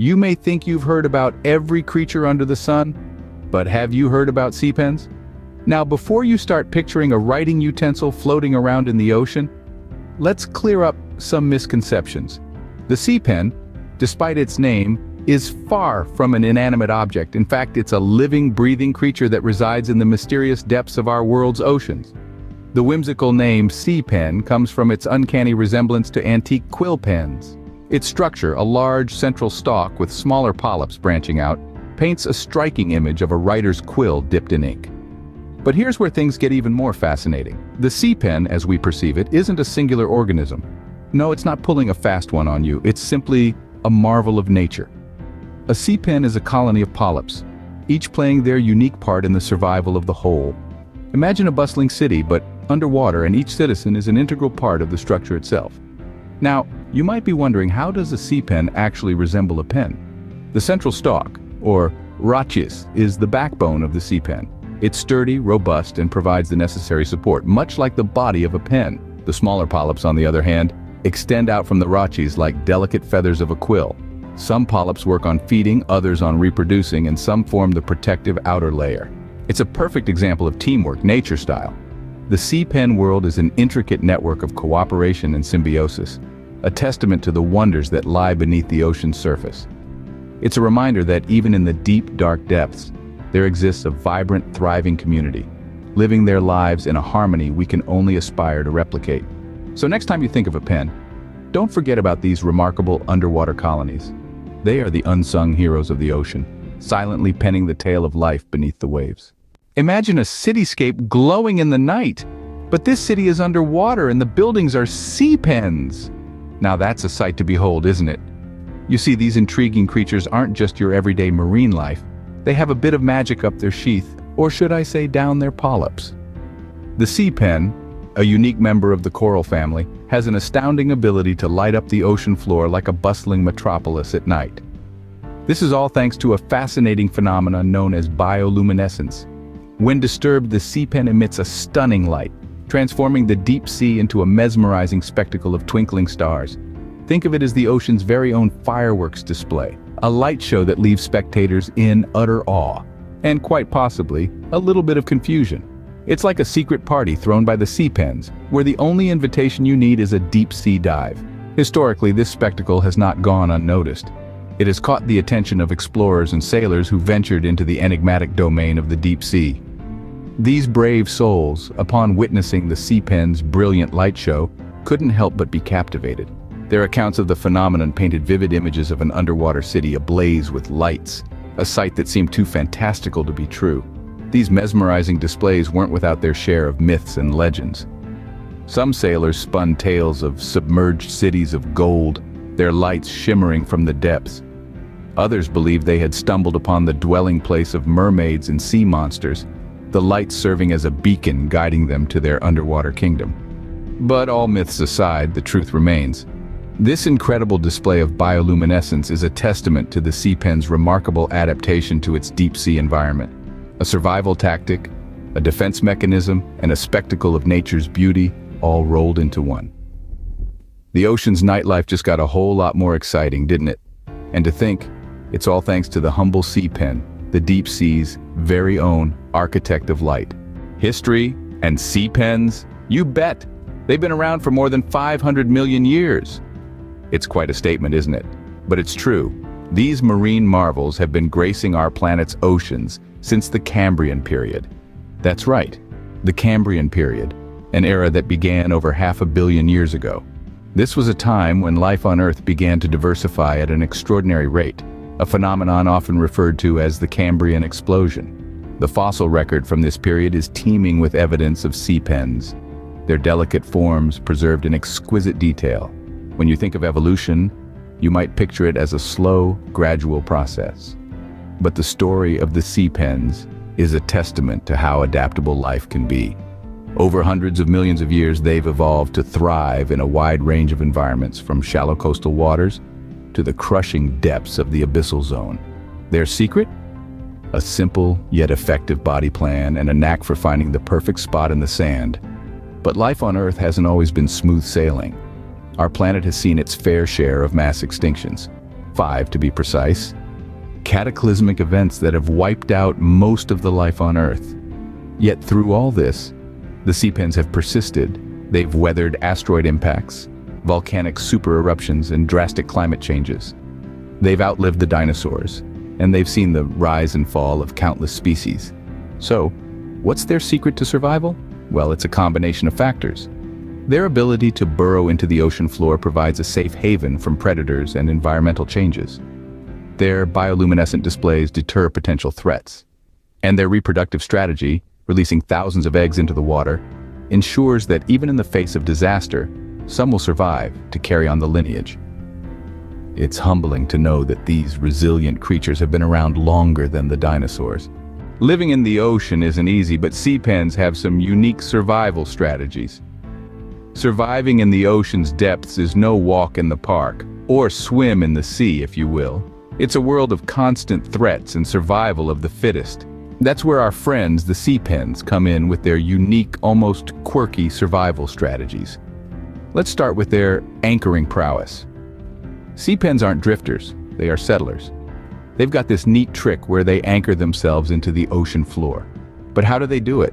You may think you've heard about every creature under the sun, but have you heard about sea pens? Now, before you start picturing a writing utensil floating around in the ocean, let's clear up some misconceptions. The sea pen, despite its name, is far from an inanimate object. In fact, it's a living, breathing creature that resides in the mysterious depths of our world's oceans. The whimsical name sea pen comes from its uncanny resemblance to antique quill pens. Its structure, a large central stalk with smaller polyps branching out, paints a striking image of a writer's quill dipped in ink. But here's where things get even more fascinating. The sea pen, as we perceive it, isn't a singular organism. No, it's not pulling a fast one on you. It's simply a marvel of nature. A sea pen is a colony of polyps, each playing their unique part in the survival of the whole. Imagine a bustling city, but underwater, and each citizen is an integral part of the structure itself. Now, you might be wondering, how does a sea pen actually resemble a pen? The central stalk, or rachis, is the backbone of the sea pen. It's sturdy, robust, and provides the necessary support, much like the body of a pen. The smaller polyps, on the other hand, extend out from the rachis like delicate feathers of a quill. Some polyps work on feeding, others on reproducing, and some form the protective outer layer. It's a perfect example of teamwork, nature style. The sea pen world is an intricate network of cooperation and symbiosis, a testament to the wonders that lie beneath the ocean's surface. It's a reminder that even in the deep, dark depths, there exists a vibrant, thriving community, living their lives in a harmony we can only aspire to replicate. So next time you think of a pen, don't forget about these remarkable underwater colonies. They are the unsung heroes of the ocean, silently penning the tale of life beneath the waves. Imagine a cityscape glowing in the night, but this city is underwater and the buildings are sea pens. Now that's a sight to behold, isn't it? You see, these intriguing creatures aren't just your everyday marine life. They have a bit of magic up their sheath, or should I say down their polyps. The sea pen, a unique member of the coral family, has an astounding ability to light up the ocean floor like a bustling metropolis at night. This is all thanks to a fascinating phenomenon known as bioluminescence. When disturbed, the sea pen emits a stunning light, transforming the deep sea into a mesmerizing spectacle of twinkling stars. Think of it as the ocean's very own fireworks display, a light show that leaves spectators in utter awe, and quite possibly, a little bit of confusion. It's like a secret party thrown by the sea pens, where the only invitation you need is a deep sea dive. Historically, this spectacle has not gone unnoticed. It has caught the attention of explorers and sailors who ventured into the enigmatic domain of the deep sea. These brave souls, upon witnessing the sea pen's brilliant light show, couldn't help but be captivated. Their accounts of the phenomenon painted vivid images of an underwater city ablaze with lights, a sight that seemed too fantastical to be true. These mesmerizing displays weren't without their share of myths and legends. Some sailors spun tales of submerged cities of gold, their lights shimmering from the depths. Others believed they had stumbled upon the dwelling place of mermaids and sea monsters, the lights serving as a beacon guiding them to their underwater kingdom. But all myths aside, the truth remains. This incredible display of bioluminescence is a testament to the sea pen's remarkable adaptation to its deep-sea environment. A survival tactic, a defense mechanism, and a spectacle of nature's beauty all rolled into one. The ocean's nightlife just got a whole lot more exciting, didn't it? And to think, it's all thanks to the humble sea pen, the deep sea's very own architect of light. History and sea pens? You bet! They've been around for more than 500 million years. It's quite a statement, isn't it? But it's true. These marine marvels have been gracing our planet's oceans since the Cambrian period. That's right, the Cambrian period, an era that began over 500 million years ago. This was a time when life on Earth began to diversify at an extraordinary rate, a phenomenon often referred to as the Cambrian explosion. The fossil record from this period is teeming with evidence of sea pens, their delicate forms preserved in exquisite detail. When you think of evolution, you might picture it as a slow, gradual process. But the story of the sea pens is a testament to how adaptable life can be. Over hundreds of millions of years, they've evolved to thrive in a wide range of environments, from shallow coastal waters to the crushing depths of the abyssal zone. Their secret? A simple yet effective body plan and a knack for finding the perfect spot in the sand. But life on Earth hasn't always been smooth sailing. Our planet has seen its fair share of mass extinctions. 5 to be precise, cataclysmic events that have wiped out most of the life on Earth. Yet through all this, the Sea Pens have persisted. They've weathered asteroid impacts, volcanic supereruptions, and drastic climate changes. They've outlived the dinosaurs, and they've seen the rise and fall of countless species. So, what's their secret to survival? Well, it's a combination of factors. Their ability to burrow into the ocean floor provides a safe haven from predators and environmental changes. Their bioluminescent displays deter potential threats. And their reproductive strategy, releasing thousands of eggs into the water, ensures that even in the face of disaster, some will survive to carry on the lineage. It's humbling to know that these resilient creatures have been around longer than the dinosaurs. Living in the ocean isn't easy, but sea pens have some unique survival strategies. Surviving in the ocean's depths is no walk in the park, or swim in the sea, if you will. It's a world of constant threats and survival of the fittest. That's where our friends, the sea pens, come in with their unique, almost quirky survival strategies. Let's start with their anchoring prowess. Sea pens aren't drifters, they are settlers. They've got this neat trick where they anchor themselves into the ocean floor. But how do they do it?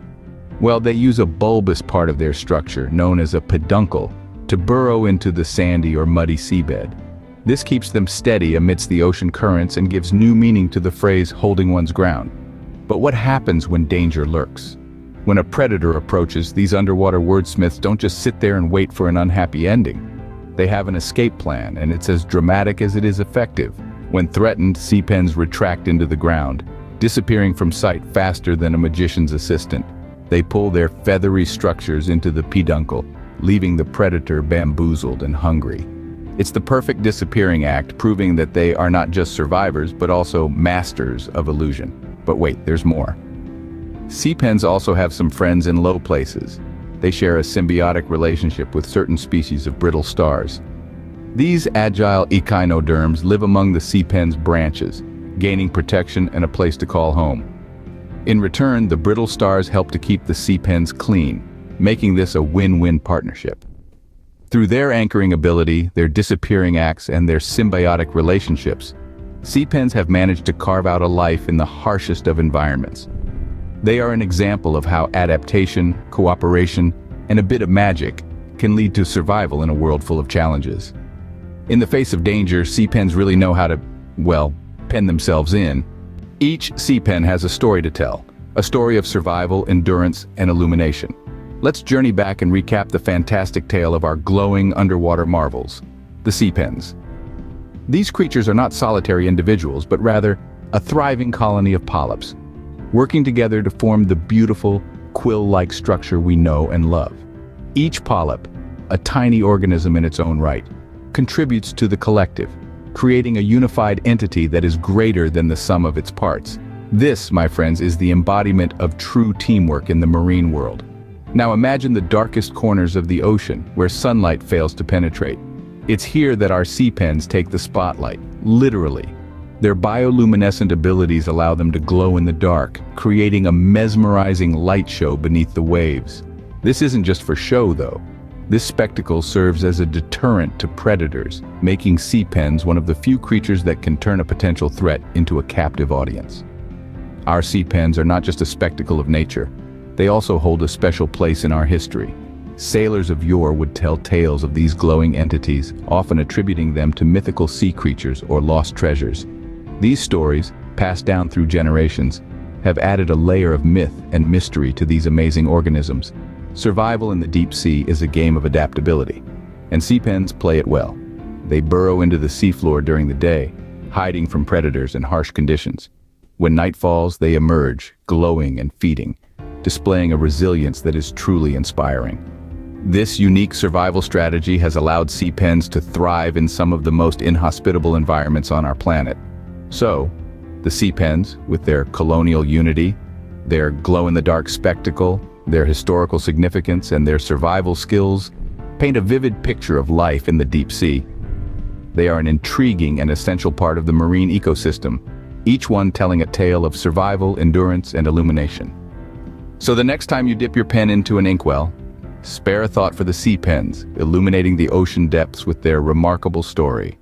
Well, they use a bulbous part of their structure, known as a peduncle, to burrow into the sandy or muddy seabed. This keeps them steady amidst the ocean currents and gives new meaning to the phrase holding one's ground. But what happens when danger lurks? When a predator approaches, these underwater wordsmiths don't just sit there and wait for an unhappy ending. They have an escape plan, and it's as dramatic as it is effective. When threatened, sea pens retract into the ground, disappearing from sight faster than a magician's assistant. They pull their feathery structures into the peduncle, leaving the predator bamboozled and hungry. It's the perfect disappearing act, proving that they are not just survivors, but also masters of illusion. But wait, there's more. Sea pens also have some friends in low places. They share a symbiotic relationship with certain species of brittle stars. These agile echinoderms live among the sea pen's branches, gaining protection and a place to call home. In return, the brittle stars help to keep the sea pens clean, making this a win-win partnership. Through their anchoring ability, their disappearing acts, and their symbiotic relationships, sea pens have managed to carve out a life in the harshest of environments. They are an example of how adaptation, cooperation, and a bit of magic can lead to survival in a world full of challenges. In the face of danger, sea pens really know how to, well, pen themselves in. Each sea pen has a story to tell, a story of survival, endurance, and illumination. Let's journey back and recap the fantastic tale of our glowing underwater marvels, the sea pens. These creatures are not solitary individuals, but rather a thriving colony of polyps, working together to form the beautiful, quill-like structure we know and love. Each polyp, a tiny organism in its own right, contributes to the collective, creating a unified entity that is greater than the sum of its parts. This, my friends, is the embodiment of true teamwork in the marine world. Now imagine the darkest corners of the ocean, where sunlight fails to penetrate. It's here that our sea pens take the spotlight, literally. Their bioluminescent abilities allow them to glow in the dark, creating a mesmerizing light show beneath the waves. This isn't just for show, though. This spectacle serves as a deterrent to predators, making sea pens one of the few creatures that can turn a potential threat into a captive audience. Our sea pens are not just a spectacle of nature. They also hold a special place in our history. Sailors of yore would tell tales of these glowing entities, often attributing them to mythical sea creatures or lost treasures. These stories, passed down through generations, have added a layer of myth and mystery to these amazing organisms. Survival in the deep sea is a game of adaptability, and sea pens play it well. They burrow into the seafloor during the day, hiding from predators and harsh conditions. When night falls, they emerge, glowing and feeding, displaying a resilience that is truly inspiring. This unique survival strategy has allowed sea pens to thrive in some of the most inhospitable environments on our planet. So, the sea pens, with their colonial unity, their glow-in-the-dark spectacle, their historical significance, and their survival skills, paint a vivid picture of life in the deep sea. They are an intriguing and essential part of the marine ecosystem, each one telling a tale of survival, endurance, and illumination. So the next time you dip your pen into an inkwell, spare a thought for the sea pens, illuminating the ocean depths with their remarkable story.